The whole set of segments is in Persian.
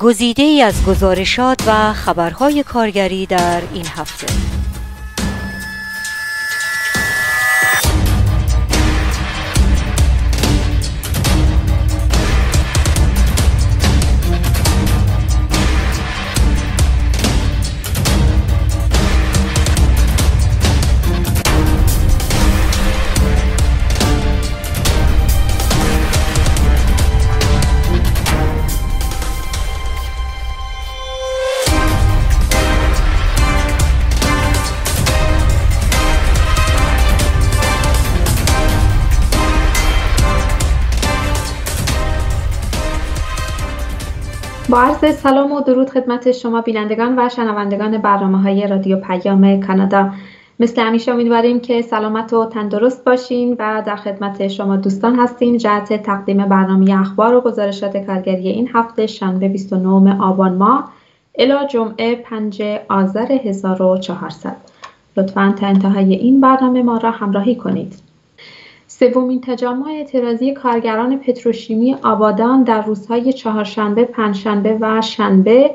گزیده‌ای از گزارشات و خبرهای کارگری در این هفته. با عرض سلام و درود خدمت شما بینندگان و شنوندگان برنامه‌های رادیو پیام کانادا. مثل همیشه امیدواریم که سلامت و تندرست باشین و در خدمت شما دوستان هستیم جهت تقدیم برنامه اخبار و گزارشات کارگری این هفته شنبه 29 آبان ماه الی جمعه 5 آذر 1400. لطفاً تا انتهای این برنامه ما را همراهی کنید. سومین تجمع اعتراضی کارگران پتروشیمی آبادان در روزهای چهارشنبه، پنجشنبه و شنبه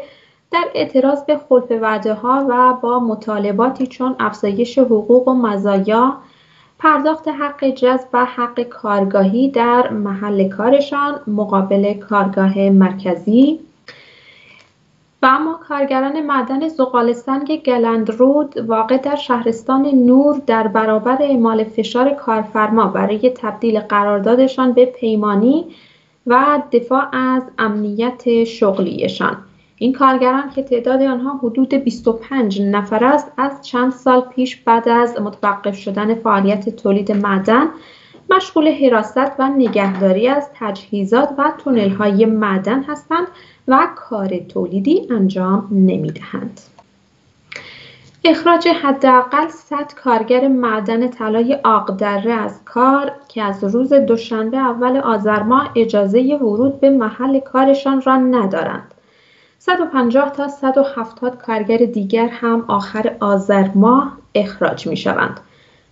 در اعتراض به خلف وعده‌ها و با مطالباتی چون افزایش حقوق و مزایا، پرداخت حق جذب و حق کارگاهی در محل کارشان مقابل کارگاه مرکزی و اما کارگران معدن زغال سنگ گلندرود واقع در شهرستان نور در برابر اعمال فشار کارفرما برای تبدیل قراردادشان به پیمانی و دفاع از امنیت شغلیشان. این کارگران که تعداد آنها حدود 25 نفر است از چند سال پیش بعد از متوقف شدن فعالیت تولید معدن مشغول حراست و نگهداری از تجهیزات و تونل‌های معدن هستند و کار تولیدی انجام نمی‌دهند. اخراج حداقل 100 کارگر معدن طلای آق دره از کار که از روز دوشنبه اول آذر ماه اجازه ورود به محل کارشان را ندارند. 150 تا 170 کارگر دیگر هم آخر آذر ماه اخراج می‌شوند.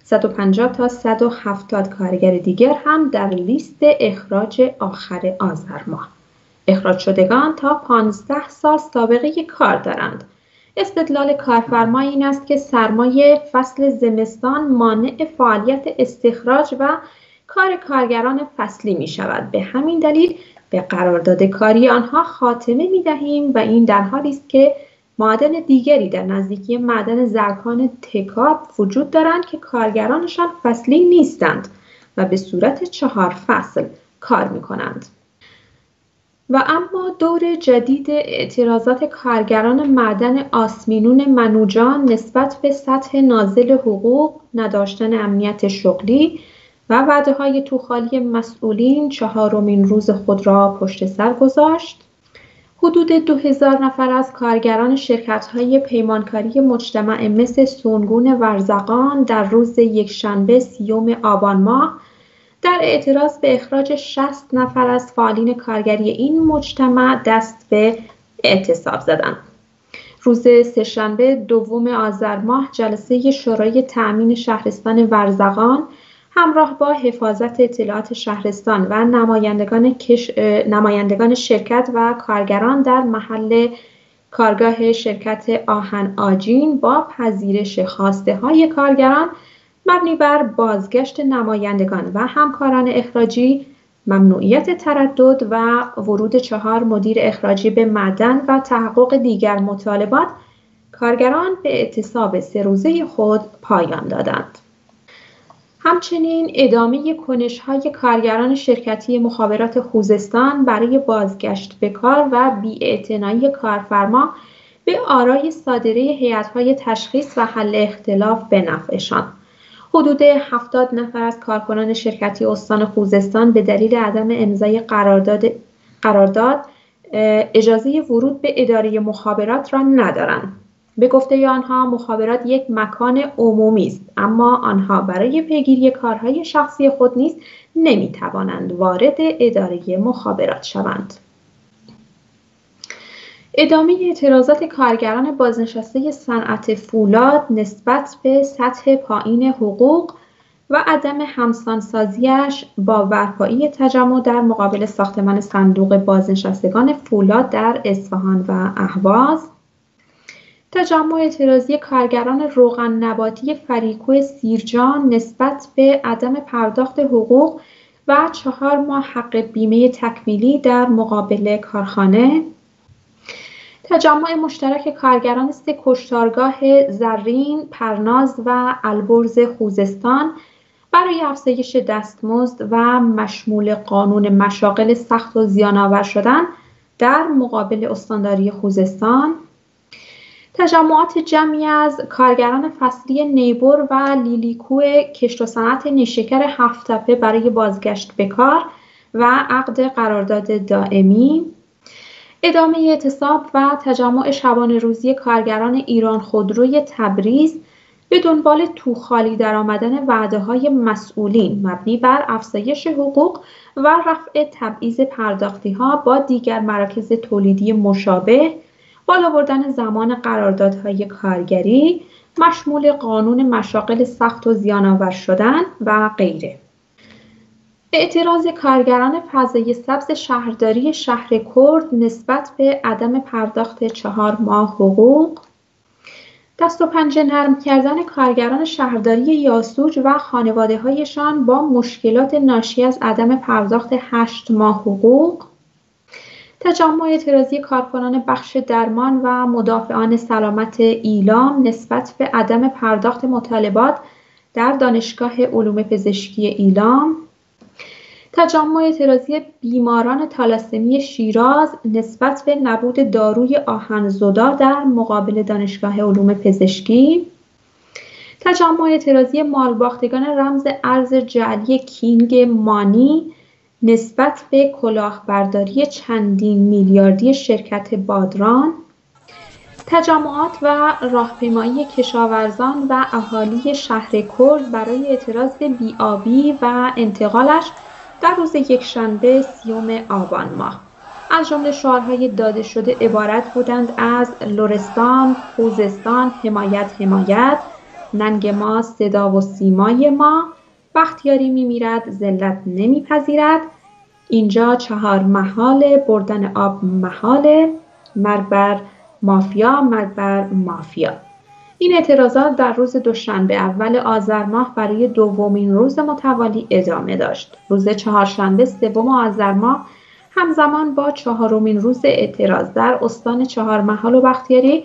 150 تا 170 کارگر دیگر هم در لیست اخراج آخر آذر ماه. اخراج شدگان تا 15 سال سابقه کار دارند. استدلال کارفرما این است که سرمایه فصل زمستان مانع فعالیت استخراج و کار کارگران فصلی می شود. به همین دلیل به قرارداد کاری آنها خاتمه می دهیم و این در حالی است که معدن دیگری در نزدیکی معدن زرکان تکاب وجود دارند که کارگرانشان فصلی نیستند و به صورت 4 فصل کار می کنند. و اما دور جدید اعتراضات کارگران معدن آسمینون منوجان نسبت به سطح نازل حقوق، نداشتن امنیت شغلی و وعده‌های توخالی مسئولین چهارمین روز خود را پشت سر گذاشت. حدود 2000 نفر از کارگران شرکت‌های پیمانکاری مجتمع مس سونگون ورزقان در روز یکشنبه 30 آبان ماه در اعتراض به اخراج 60 نفر از فعالین کارگری این مجتمع دست به اعتصاب زدند. روز سه‌شنبه 2 آذر ماه جلسه شورای تأمین شهرستان ورزقان همراه با حفاظت اطلاعات شهرستان و نمایندگان شرکت و کارگران در محل کارگاه شرکت آهن آجین با پذیرش خواسته های کارگران مبنی بر بازگشت نمایندگان و همکاران اخراجی، ممنوعیت تردد و ورود 4 مدیر اخراجی به معدن و تحقق دیگر مطالبات، کارگران به اعتصاب 3 روزه خود پایان دادند. همچنین ادامه کنش‌های کارگران شرکتی مخابرات خوزستان برای بازگشت به کار و بی‌اعتنایی کارفرما به آرای صادره هیئت‌های تشخیص و حل اختلاف به نفعشان. حدود 70 نفر از کارکنان شرکتی استان خوزستان به دلیل عدم امضای قرارداد اجازه ورود به اداره مخابرات را ندارند. به گفته آنها مخابرات یک مکان عمومی است اما آنها برای پیگیری کارهای شخصی خود نیز نمی‌توانند وارد اداره مخابرات شوند. ادامه اعتراضات کارگران بازنشسته صنعت فولاد نسبت به سطح پایین حقوق، و عدم همسانسازیش با برپایی تجمع در مقابل ساختمان صندوق بازنشستگان فولاد در اصفهان و اهواز، تجمع اعتراضی کارگران روغن نباتی فریکو سیرجان نسبت به عدم پرداخت حقوق و 4 ماه حق بیمه تکمیلی در مقابل کارخانه، تجمع مشترک کارگران 3 کشتارگاه زرین، پرناز و البرز خوزستان برای افزایش دستمزد و مشمول قانون مشاغل سخت و زیان‌آور شدن در مقابل استانداری خوزستان، تجمعات جمعی از کارگران فصلی نیبر و لیلیکو کشت و صنعت نیشکر 7 تپه برای بازگشت به کار و عقد قرارداد دائمی، ادامه اعتصاب و تجمع شبانه روزی کارگران ایران خودروی تبریز به دنبال توخالی در آمدن وعده‌های مسئولین مبنی بر افزایش حقوق و رفع تبعیض پرداختی‌ها با دیگر مراکز تولیدی مشابه، بالا بردن زمان قراردادهای کارگری، مشمول قانون مشاغل سخت و زیان‌آور شدن و غیره. اعتراض کارگران فضای سبز شهرداری شهرکرد نسبت به عدم پرداخت 4 ماه حقوق، دست و پنجه نرم کردن کارگران شهرداری یاسوج و خانواده‌هایشان با مشکلات ناشی از عدم پرداخت 8 ماه حقوق، تجمع اعتراضی کارکنان بخش درمان و مدافعان سلامت ایلام نسبت به عدم پرداخت مطالبات در دانشگاه علوم پزشکی ایلام، تجمع اعتراضی بیماران تالاسمی شیراز نسبت به نبود داروی آهن‌زدا در مقابل دانشگاه علوم پزشکی، تجمع اعتراضی مالباختگان رمز ارز جعلی کینگ مانی نسبت به کلاهبرداری چندین میلیاردی شرکت بادران، تجمعات و راهپیمایی کشاورزان و اهالی شهرکرد برای اعتراض به بی‌آبی و انتقالش در روز یکشنبه 30 آبان ماه. از جمله شعارهای داده شده عبارت بودند از لرستان، خوزستان، حمایت حمایت، ننگ ما صدا و سیمای ما، بختیاری میمیرد ذلت نمیپذیرد، اینجا 4 محاله، بردن آب محاله، مرگ بر مافیا، مرگ بر مافیا. این اعتراضات در روز دوشنبه اول آذر ماه برای دومین روز متوالی ادامه داشت. روز چهارشنبه 3 آذر ماه همزمان با 4مین روز اعتراض در استان 4 محال و بختیاری،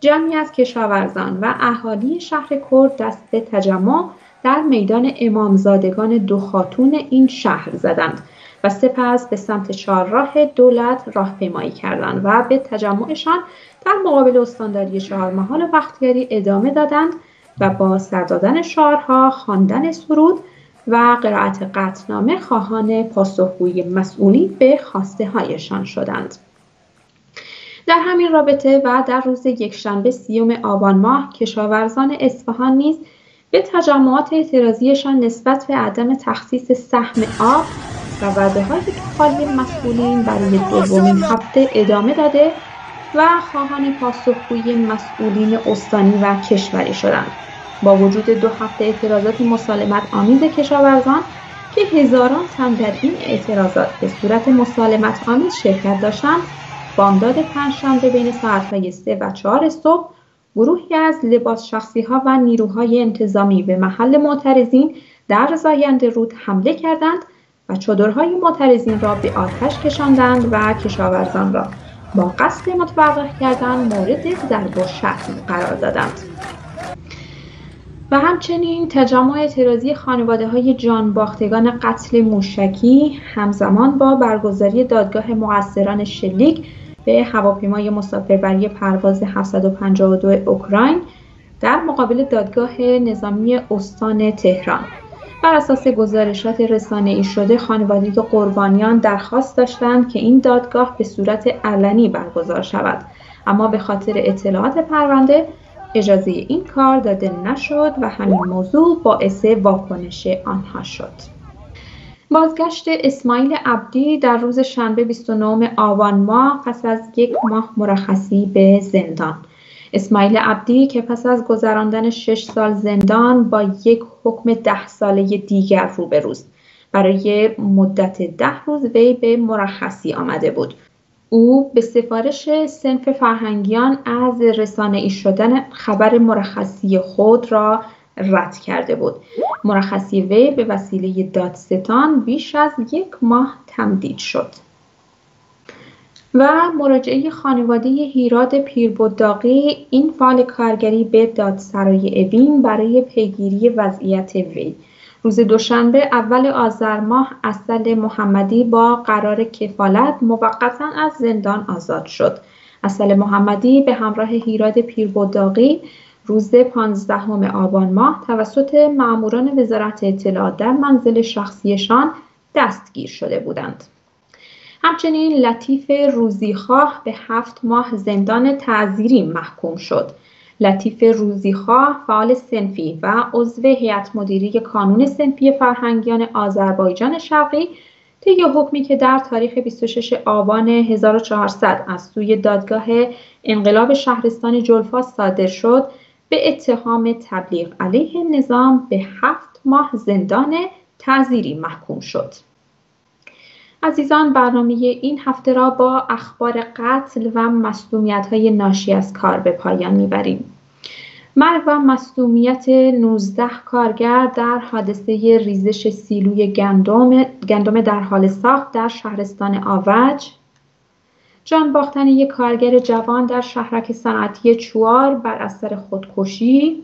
جمعی از کشاورزان و اهالی شهرکرد دست به تجمع در میدان امامزادگان دو خاتون این شهر زدند و سپس به سمت 4 راه دولت راهپیمایی کردند و به تجمعشان در مقابل استانداری 4 محال و بختیاری ادامه دادند و با سر دادن شعارها، خواندن سرود و قرائت قطعنامه خواهان پاسخگویی مسئولین به خواسته هایشان شدند. در همین رابطه و در روز یکشنبه 30 آبان ماه کشاورزان اصفهان نیز به تجمعات اعتراضیشان نسبت به عدم تخصیص سهم آب و وعده‌های توخالی مسئولین برای دومین هفته ادامه داده و خواهان پاسخگویی مسئولین استانی و کشوری شدند. با وجود 2 هفته اعتراضات مسالمت آمیز کشاورزان که هزاران تن در این اعتراضات به صورت مسالمت آمیز شرکت داشتند، بامداد 5 شنبه بین ساعت‌های 3 و 4 صبح گروهی از لباس شخصی‌ها و نیروهای انتظامی به محل معترضین در زاینده رود حمله کردند و چادرهای معترضین را به آتش کشاندند و کشاورزان را با قصد متوقف کردن مورد ضرب و شتم قرار دادند. و همچنین تجمع اعتراضی خانواده‌های جان باختگان قتل موشکی همزمان با برگزاری دادگاه مقصران شلیک به هواپیمای مسافربری پرواز 752 اوکراین در مقابل دادگاه نظامی استان تهران. بر اساس گزارشات رسانه‌ای شده، خانواده قربانیان درخواست داشتند که این دادگاه به صورت علنی برگزار شود، اما به خاطر اطلاعات پرونده اجازه این کار داده نشد و همین موضوع باعث واکنش آنها شد. بازگشت اسماعیل عبدی در روز شنبه 29 آبان ماه پس از 1 ماه مرخصی به زندان. اسماعیل عبدی که پس از گذراندن 6 سال زندان با یک حکم 10 ساله دیگر روبروست. برای مدت 10 روز وی به مرخصی آمده بود. او به سفارش صنف فرهنگیان از رسانه‌ای شدن خبر مرخصی خود را رد کرده بود. مرخصی وی به وسیله دادستان بیش از 1 ماه تمدید شد. و مراجعه خانواده هیراد پیربداقی این فعال کارگری به دادسرای اوین برای پیگیری وضعیت وی. روز دوشنبه اول آذر ماه عسل محمدی با قرار کفالت موقتا از زندان آزاد شد. عسل محمدی به همراه هیراد پیربداقی روز 15 آبان ماه توسط ماموران وزارت اطلاعات در منزل شخصیشان دستگیر شده بودند. همچنین لطیف روزیخواه به 7 ماه زندان تعزیری محکوم شد. لطیف روزیخواه فعال صنفی و عضو هیئت مدیره کانون صنفی فرهنگیان آذربایجان شرقی طی حکمی که در تاریخ 26 آبان 1400 از سوی دادگاه انقلاب شهرستان جلفا صادر شد به اتهام تبلیغ علیه نظام به 7 ماه زندان تعزیری محکوم شد. عزیزان، برنامه این هفته را با اخبار قتل و مصدومیت‌های ناشی از کار به پایان می‌بریم. مرگ و مصدومیت 19 کارگر در حادثه ریزش سیلوی گندم در حال ساخت در شهرستان آوج. جان باختن یک کارگر جوان در شهرک صنعتی چوار بر اثر خودکشی.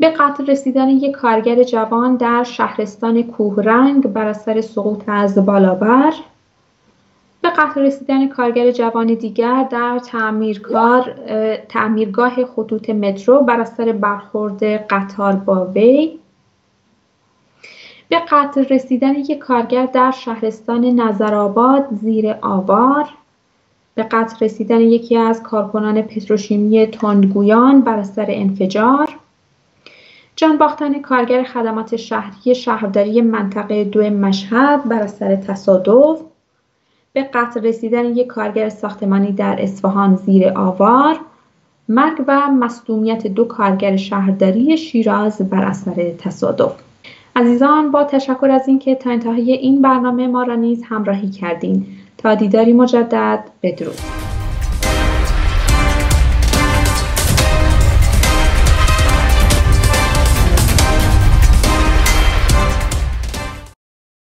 به قتل رسیدن یک کارگر جوان در شهرستان کوهرنگ بر اثر سقوط از بالابر. به قتل رسیدن کارگر جوان دیگر در تعمیرگاه خطوط مترو بر اثر برخورد قطار با وی. به قتل رسیدن یک کارگر در شهرستان نظرآباد زیر آوار. به قتل رسیدن یکی از کارکنان پتروشیمی تندگویان بر اثر انفجار. جان باختن کارگر خدمات شهری شهرداری منطقه 2 مشهد بر اثر تصادف. به قتل رسیدن یک کارگر ساختمانی در اصفهان زیر آوار. مرگ و مصدومیت 2 کارگر شهرداری شیراز بر اثر تصادف. عزیزان، با تشکر از اینکه تا انتهای این برنامه ما را نیز همراهی کردین. تا دیداری مجدد، بدرود.